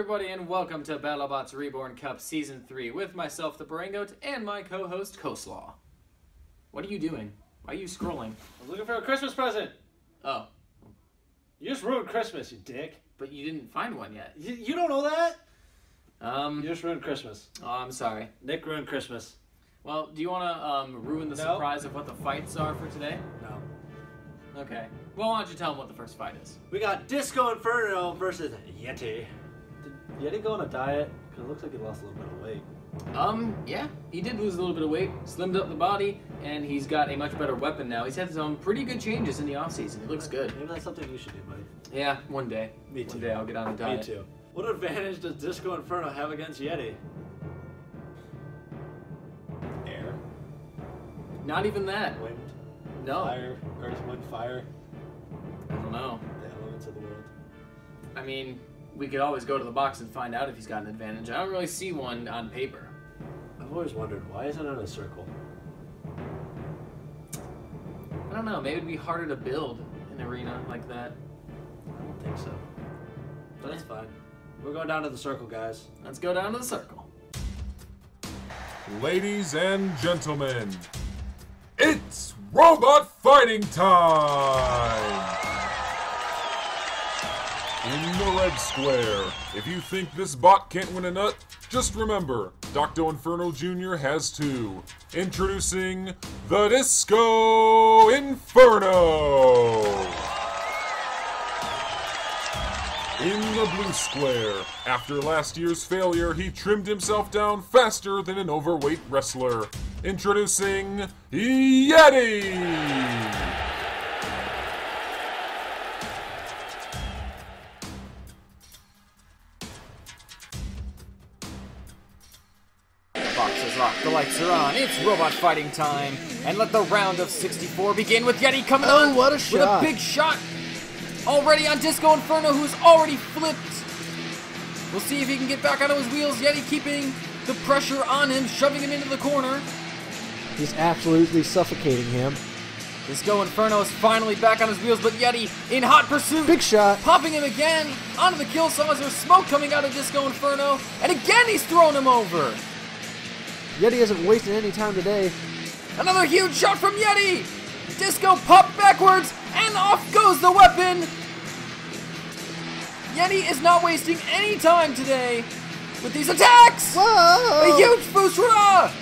everybody, and welcome to BattleBots Reborn Cup Season 3 with myself, the Barangoat, and my co-host, Koslaw. What are you doing? Why are you scrolling? I was looking for a Christmas present! Oh. You just ruined Christmas, you dick. But you didn't find one yet. You don't know that? You just ruined Christmas. Oh, I'm sorry. Nick ruined Christmas. Well, do you want to ruin the surprise of what the fights are for today? No. Okay. Well, why don't you tell them what the first fight is? We got Disco Inferno versus Yeti. Did Yeti go on a diet? Because it looks like he lost a little bit of weight. Yeah. He did lose a little bit of weight, slimmed up the body, and he's got a much better weapon now. He's had some pretty good changes in the offseason. It looks good. Maybe that's something you should do, buddy. Yeah, one day. Me too. One day I'll get on a diet. Me too. What advantage does Disco Inferno have against Yeti? Air. Not even that. Wind. No. Fire. Earth, wind, fire. I don't know. The elements of the world. I mean, we could always go to the box and find out if he's got an advantage. I don't really see one on paper. I've always wondered, why isn't it in a circle? I don't know. Maybe it'd be harder to build an arena like that. I don't think so. But that's fine. We're going down to the circle, guys. Let's go down to the circle. Ladies and gentlemen, it's robot fighting time! In the red square, if you think this bot can't win a nut, just remember, Doctor Inferno Jr. has two. Introducing the Disco Inferno! In the blue square, after last year's failure, he trimmed himself down faster than an overweight wrestler. Introducing Yeti! The box is locked, the lights are on, it's robot fighting time, and let the round of 64 begin with Yeti coming on what a shot. With a big shot! Already on Disco Inferno, who's already flipped. We'll see if he can get back onto his wheels. Yeti keeping the pressure on him, shoving him into the corner. He's absolutely suffocating him. Disco Inferno is finally back on his wheels, but Yeti in hot pursuit. Big shot. Popping him again onto the kill saw as there's smoke coming out of Disco Inferno. And again, he's thrown him over. Yeti hasn't wasted any time today. Another huge shot from Yeti. Disco popped backwards, and off goes the weapon. Yeti is not wasting any time today with these attacks. Whoa. A huge Fusra.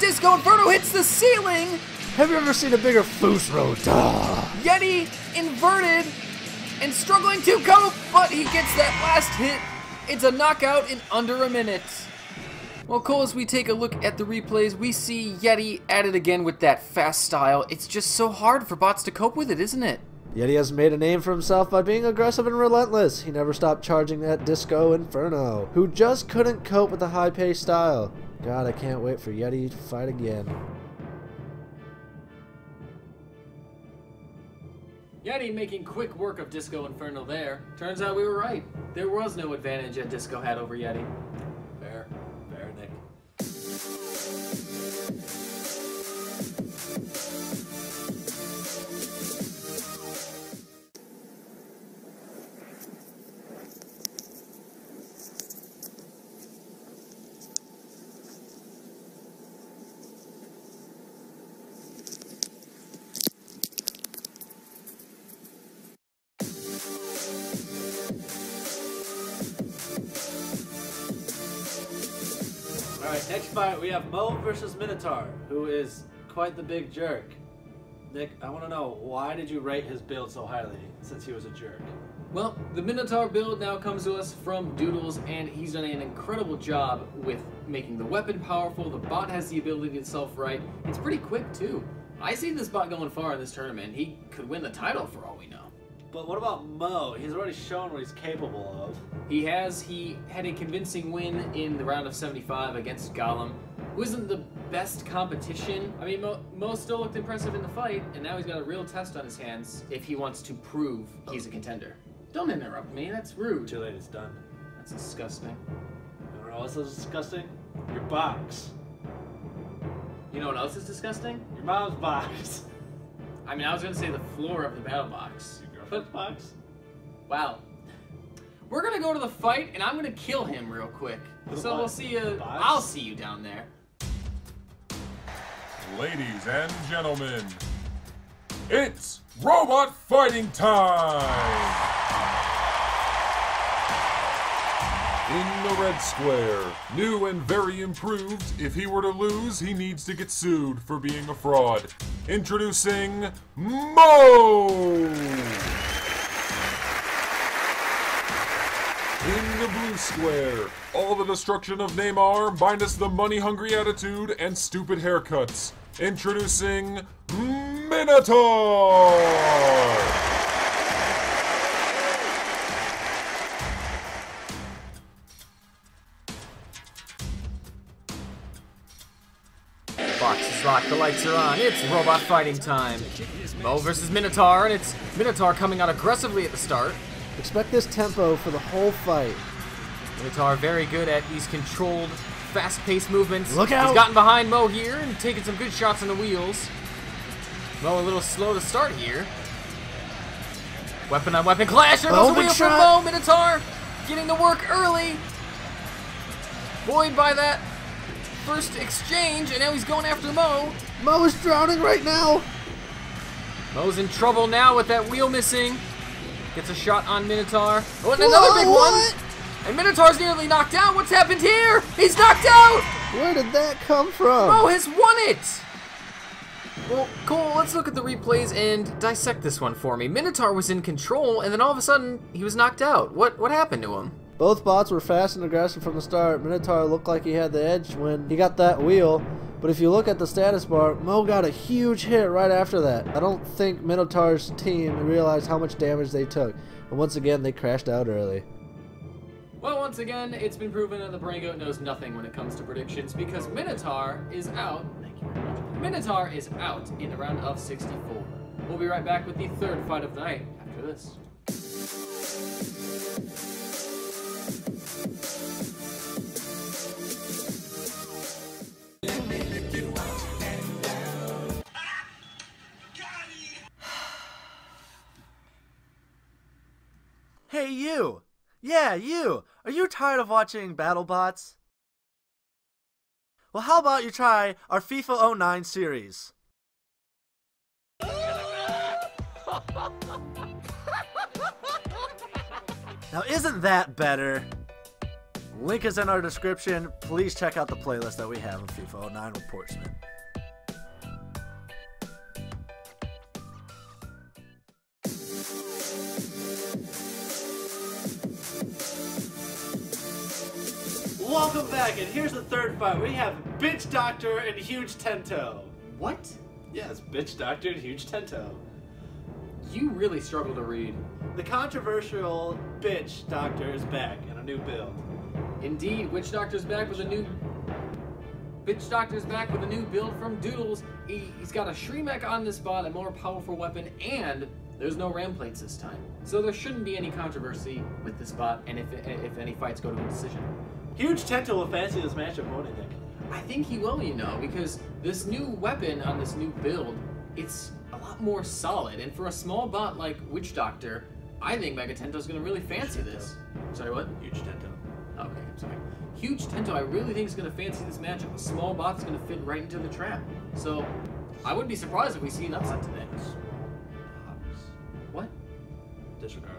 Disco Inferno hits the ceiling! Have you ever seen a bigger Fusro? Yeti inverted and struggling to cope, but he gets that last hit. It's a knockout in under a minute. Well, Cole, as we take a look at the replays, we see Yeti at it again with that fast style. It's just so hard for bots to cope with it, isn't it? Yeti has made a name for himself by being aggressive and relentless. He never stopped charging at Disco Inferno, who just couldn't cope with the high-paced style. God, I can't wait for Yeti to fight again. Yeti making quick work of Disco Inferno there. Turns out we were right. There was no advantage that Disco had over Yeti. Fair. Fair, Nick. Alright, next fight we have MOE versus Minotaur, who is quite the big jerk. Nick, I want to know, why did you rate his build so highly, since he was a jerk? Well, the Minotaur build now comes to us from Doodles, and he's done an incredible job with making the weapon powerful. The bot has the ability to self-right. It's pretty quick, too. I see this bot going far in this tournament. He could win the title for all we know. But what about Mo? He's already shown what he's capable of. He has. He had a convincing win in the round of 75 against Gollum, who isn't the best competition. I mean, Mo still looked impressive in the fight, and now he's got a real test on his hands if he wants to prove he's a contender. Don't interrupt me. That's rude. Too late. It's done. That's disgusting. You know what else is disgusting? Your box. You know what else is disgusting? Your mom's box. I mean, I was going to say the floor of the battle box. But box? Wow. We're gonna go to the fight, and I'm gonna kill him real quick. So we'll see you. I'll see you down there. Ladies and gentlemen, it's robot fighting time! In the red square, new and very improved, if he were to lose, he needs to get sued for being a fraud. Introducing MOE! In the blue square, all the destruction of Neymar, minus the money-hungry attitude and stupid haircuts. Introducing Minotaur! Box is locked, the lights are on, it's robot fighting time. Mo versus Minotaur, and it's Minotaur coming out aggressively at the start. Expect this tempo for the whole fight. Minotaur very good at these controlled, fast-paced movements. Look out! He's gotten behind Mo here and taking some good shots on the wheels. Mo a little slow to start here. Weapon on weapon clash. There goes a wheel from Mo. Minotaur getting the work early. Buoyed by that first exchange, and now he's going after Mo. Mo is drowning right now. Mo's in trouble now with that wheel missing. Gets a shot on Minotaur. Oh, and another big one! And Minotaur's nearly knocked out. What's happened here? He's knocked out! Where did that come from? Mo has won it! Well, Cole, let's look at the replays and dissect this one for me. Minotaur was in control, and then all of a sudden, he was knocked out. What happened to him? Both bots were fast and aggressive from the start. Minotaur looked like he had the edge when he got that wheel. But if you look at the status bar, Mo got a huge hit right after that. I don't think Minotaur's team realized how much damage they took. And once again, they crashed out early. Well, once again, it's been proven that the Barangoat knows nothing when it comes to predictions because Minotaur is out. Thank you very much. Minotaur is out in the round of 64. We'll be right back with the third fight of the night after this. Hey you! Yeah, you! Are you tired of watching BattleBots? Well, how about you try our FIFA 09 series? Now isn't that better? Link is in our description. Please check out the playlist that we have of FIFA 09 Reportsman. Welcome back, and here's the third fight. We have Bitch Doctor and Huge Tento. What? Yes, Bitch Doctor and Huge Tento. You really struggle to read. The controversial Bitch Doctor is back in a new build. Indeed, Witch Doctor's back with a new... Bitch Doctor's back with a new build from Doodles. He's got a Shreemec on this bot, a more powerful weapon, and there's no ram plates this time. So there shouldn't be any controversy with this bot, and if any fights go to a decision. Huge Tento will fancy this matchup, won't he, Nick? I think he will, you know, because this new weapon on this new build, it's a lot more solid. And for a small bot like Witch Doctor, I think Mega Tento's going to really fancy this. Sorry, what? Huge Tento. Okay, I'm sorry. Huge Tento, I really think, is going to fancy this matchup. A small bot's going to fit right into the trap. So, I wouldn't be surprised if we see an upset today. What? Disregard.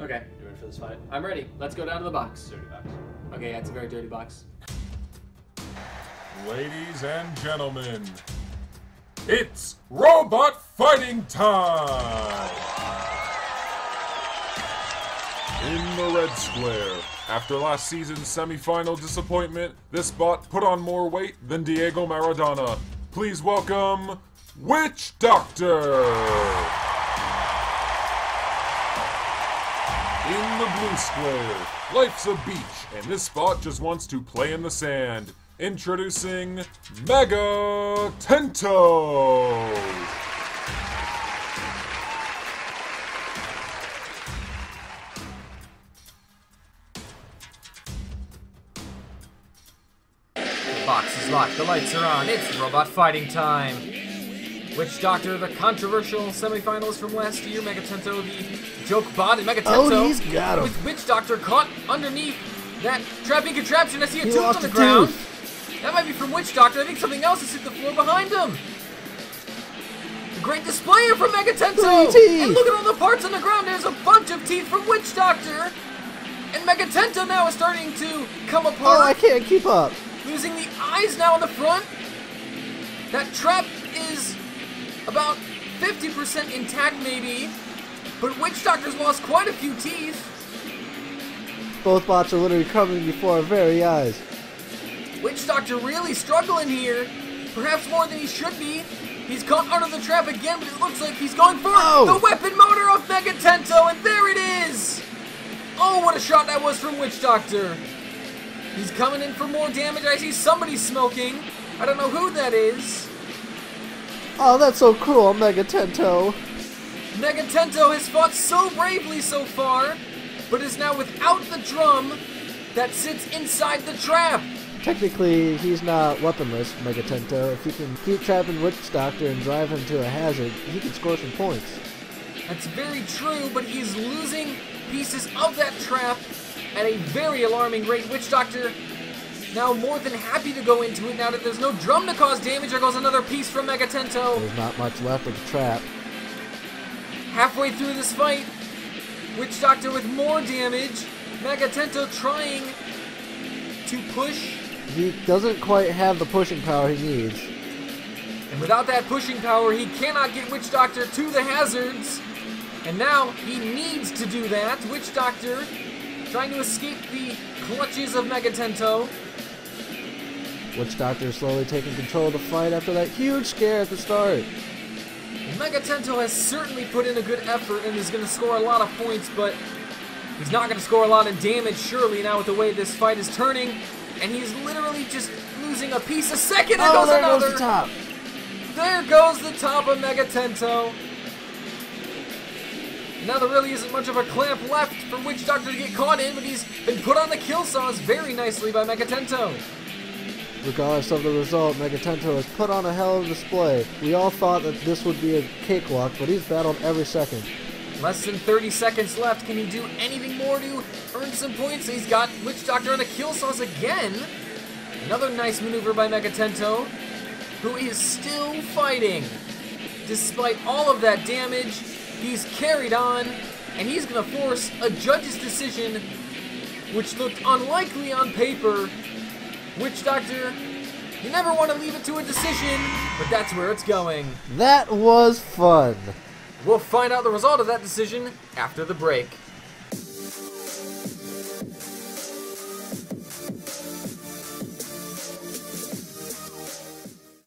Okay. You ready for this fight? I'm ready. Let's go down to the box. Dirty box. Okay, that's a very dirty box. Ladies and gentlemen, it's robot fighting time! In the red square, after last season's semi-final disappointment, this bot put on more weight than Diego Maradona. Please welcome Witch Doctor! In the blue square, life's a beach, and this spot just wants to play in the sand. Introducing Mega Tento! The box is locked, the lights are on, it's robot fighting time. Witch Doctor, the controversial semifinals from last year. Mega Tento, the joke bot, and Mega Tento. Oh, he's got him. With Witch Doctor caught underneath that trapping contraption. I see a tooth on the ground. Tooth. That might be from Witch Doctor. I think something else has hit the floor behind him. A great display from Mega Tento. And look at all the parts on the ground. There's a bunch of teeth from Witch Doctor. And Mega Tento now is starting to come apart. Oh, I can't keep up. Losing the eyes now on the front. That trap is about 50% intact, maybe, but Witch Doctor's lost quite a few teeth. Both bots are literally coming before our very eyes. Witch Doctor really struggling here, perhaps more than he should be. He's caught out of the trap again, but it looks like he's going for the weapon motor of Mega Tento, and there it is! Oh, what a shot that was from Witch Doctor. He's coming in for more damage. I see somebody smoking. I don't know who that is. Oh, that's so cool, Mega Tento. Mega Tento has fought so bravely so far, but is now without the drum that sits inside the trap. Technically, he's not weaponless, Mega Tento. If you can keep trapping Witch Doctor and drive him to a hazard, he can score some points. That's very true, but he's losing pieces of that trap at a very alarming rate. Witch Doctor now more than happy to go into it now that there's no drum to cause damage. There goes another piece from Mega Tento. There's not much left of the trap. Halfway through this fight, Witch Doctor with more damage. Mega Tento trying to push. He doesn't quite have the pushing power he needs. And without that pushing power, he cannot get Witch Doctor to the hazards. And now he needs to do that. Witch Doctor trying to escape the clutches of Mega Tento. Witch Doctor is slowly taking control of the fight after that huge scare at the start. Mega Tento has certainly put in a good effort and is going to score a lot of points, but he's not going to score a lot of damage, surely, now with the way this fight is turning. And he's literally just losing a piece a second. Oh, there goes the top. There goes the top of Mega Tento. Now there really isn't much of a clamp left for Witch Doctor to get caught in, but he's been put on the kill saws very nicely by Mega Tento. Regardless of the result, Mega Tento has put on a hell of a display. We all thought that this would be a cakewalk, but he's battled every second. Less than 30 seconds left. Can he do anything more to earn some points? He's got Witch Doctor on the kill saws again. Another nice maneuver by Mega Tento, who is still fighting. Despite all of that damage, he's carried on, and he's going to force a judge's decision, which looked unlikely on paper. Witch Doctor, you never want to leave it to a decision, but that's where it's going. That was fun. We'll find out the result of that decision after the break.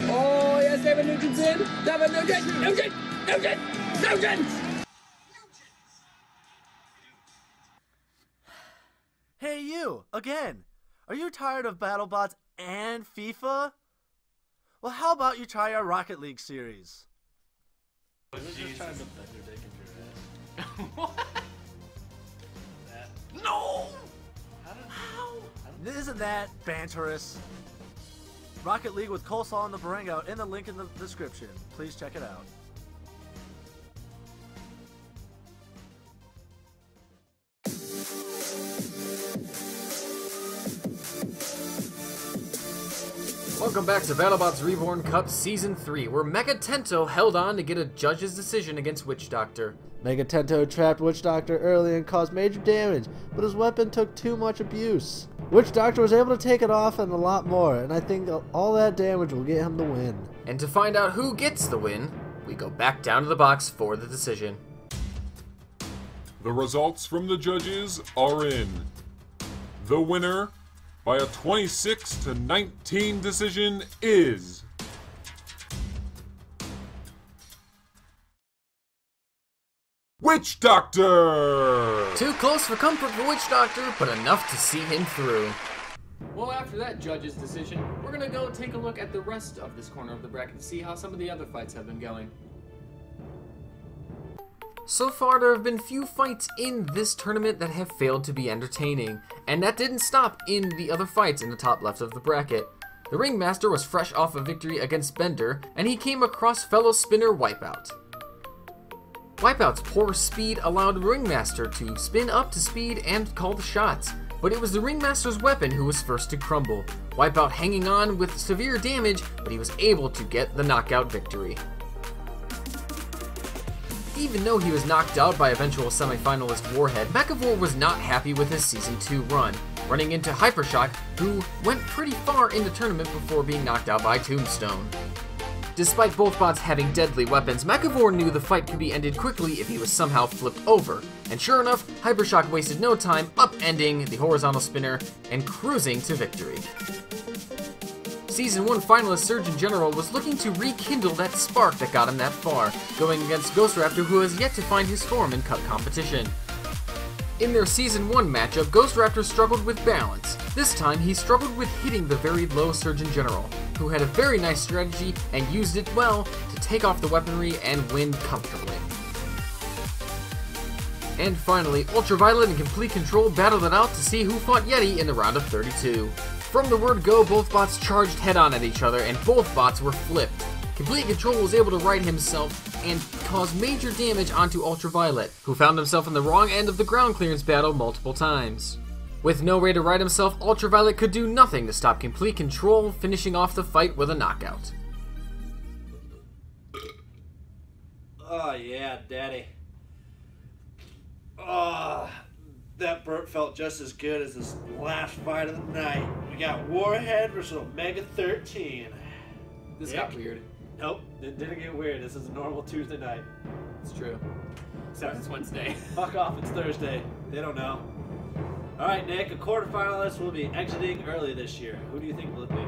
Oh, yes, David Nugent's in. David Nugent, Nugent, Nugent, Nugent! Hey, you, again. Are you tired of BattleBots and FIFA? Well, how about you try our Rocket League series? Oh, just trying to put your dick in your ass. What? That. No! How? Isn't that banterous? Rocket League with Coleslaw and the Barangoat in the link in the description. Please check it out. Welcome back to BattleBots Reborn Cup Season 3, where Mega Tento held on to get a judge's decision against Witch Doctor. Mega Tento trapped Witch Doctor early and caused major damage, but his weapon took too much abuse. Witch Doctor was able to take it off and a lot more, and I think all that damage will get him the win. And to find out who gets the win, we go back down to the box for the decision. The results from the judges are in. The winner, by a 26-19 decision, is Witch Doctor! Too close for comfort for Witch Doctor, but enough to see him through. Well, after that judge's decision, we're gonna go take a look at the rest of this corner of the bracket to see how some of the other fights have been going. So far, there have been few fights in this tournament that have failed to be entertaining, and that didn't stop in the other fights in the top left of the bracket. The Ringmaster was fresh off a victory against Bender, and he came across fellow spinner Wipeout. Wipeout's poor speed allowed Ringmaster to spin up to speed and call the shots, but it was the Ringmaster's weapon who was first to crumble, Wipeout hanging on with severe damage, but he was able to get the knockout victory. Even though he was knocked out by eventual semi-finalist Warhead, Mechavore was not happy with his Season 2 run, running into Hypershock, who went pretty far in the tournament before being knocked out by Tombstone. Despite both bots having deadly weapons, Mechavore knew the fight could be ended quickly if he was somehow flipped over, and sure enough, Hypershock wasted no time upending the horizontal spinner and cruising to victory. Season 1 finalist Surgeon General was looking to rekindle that spark that got him that far, going against Ghost Raptor, who has yet to find his form in Cup competition. In their Season 1 matchup, Ghost Raptor struggled with balance. This time, he struggled with hitting the very low Surgeon General, who had a very nice strategy and used it well to take off the weaponry and win comfortably. And finally, Ultraviolet and Complete Control battled it out to see who fought Yeti in the round of 32. From the word go, both bots charged head-on at each other, and both bots were flipped. Complete Control was able to right himself and cause major damage onto Ultraviolet, who found himself on the wrong end of the ground clearance battle multiple times. With no way to right himself, Ultraviolet could do nothing to stop Complete Control, finishing off the fight with a knockout. Oh yeah, daddy. Oh, that burp felt just as good as this last fight of the night. We got Warhead versus Omega 13. This got weird. Nope, it didn't get weird. This is a normal Tuesday night. It's true. Except it's Wednesday. Fuck off, it's Thursday. They don't know. Alright, Nick, a quarterfinalist will be exiting early this year. Who do you think will it be?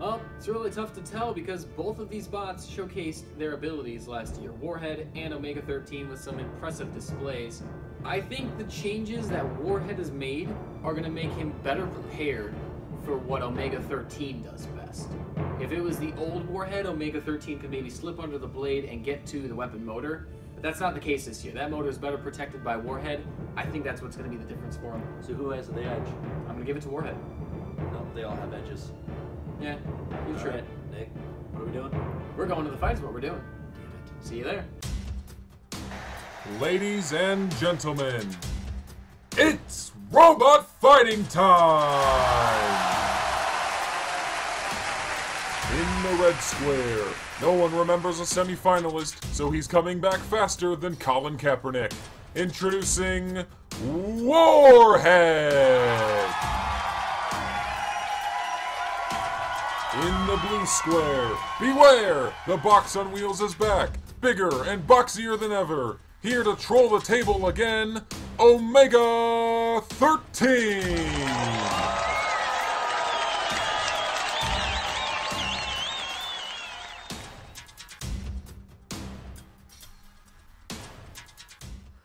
Well, it's really tough to tell because both of these bots showcased their abilities last year. Warhead and Omega 13 with some impressive displays. I think the changes that Warhead has made are going to make him better prepared for what Omega 13 does best. If it was the old Warhead, Omega 13 could maybe slip under the blade and get to the weapon motor, but that's not the case this year. That motor is better protected by Warhead. I think that's what's going to be the difference for him. So who has the edge? I'm going to give it to Warhead. No, they all have edges. Yeah, you're right. Nick, what are we doing? We're going to the fight is what we're doing. Damn it. See you there. Ladies and gentlemen, it's robot fighting time! In the red square, no one remembers a semi-finalist, so he's coming back faster than Colin Kaepernick. Introducing Warhead! In the blue square, beware! The box on wheels is back, bigger and boxier than ever. Here to troll the table again, Omega 13!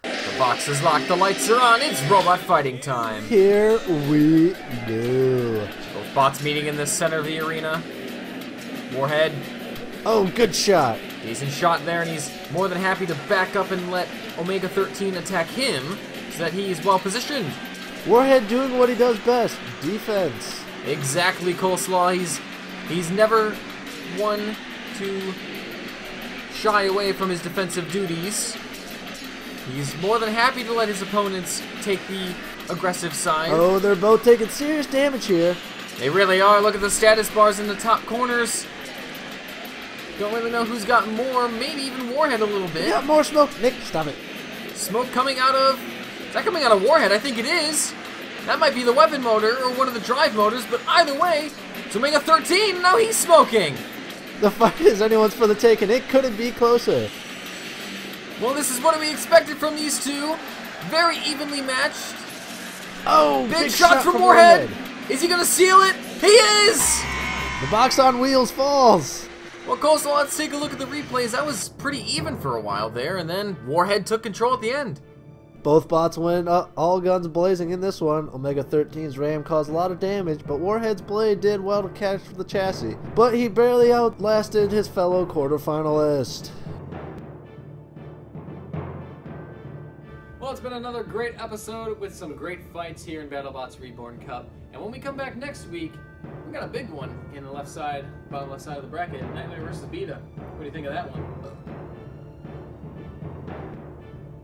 The box is locked, the lights are on, it's robot fighting time! Here we go! Both bots meeting in the center of the arena. Warhead. Oh, good shot! Decent shot there, and he's more than happy to back up and let Omega 13 attack him so that he's well positioned. Warhead doing what he does best, defense. Exactly, Coleslaw. He's never one to shy away from his defensive duties. He's more than happy to let his opponents take the aggressive side. Oh, they're both taking serious damage here. They really are. Look at the status bars in the top corners. Don't really know who's got more, maybe even Warhead a little bit. Yeah, more smoke. Nick, stop it. Smoke coming out of... Is that coming out of Warhead? I think it is. That might be the weapon motor or one of the drive motors, but either way, it's Omega 13, now he's smoking. The fight is anyone's for the taking. It couldn't be closer. Well, this is what we expected from these two. Very evenly matched. Oh, big shot from Warhead. Is he going to seal it? He is! The box on wheels falls. Well, Koslaw, let's take a look at the replays. That was pretty even for a while there, and then Warhead took control at the end. Both bots went all guns blazing in this one. Omega 13's ram caused a lot of damage, but Warhead's blade did well to catch the chassis. But he barely outlasted his fellow quarterfinalist. Well, it's been another great episode with some great fights here in BattleBots Reborn Cup. And when we come back next week, We've got a big one in the left side, bottom left side of the bracket. Nightmare versus Beta. What do you think of that one?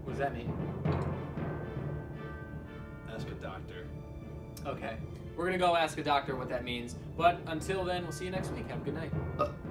What does that mean? Ask a doctor. Okay. We're going to go ask a doctor what that means. But until then, we'll see you next week. Have a good night.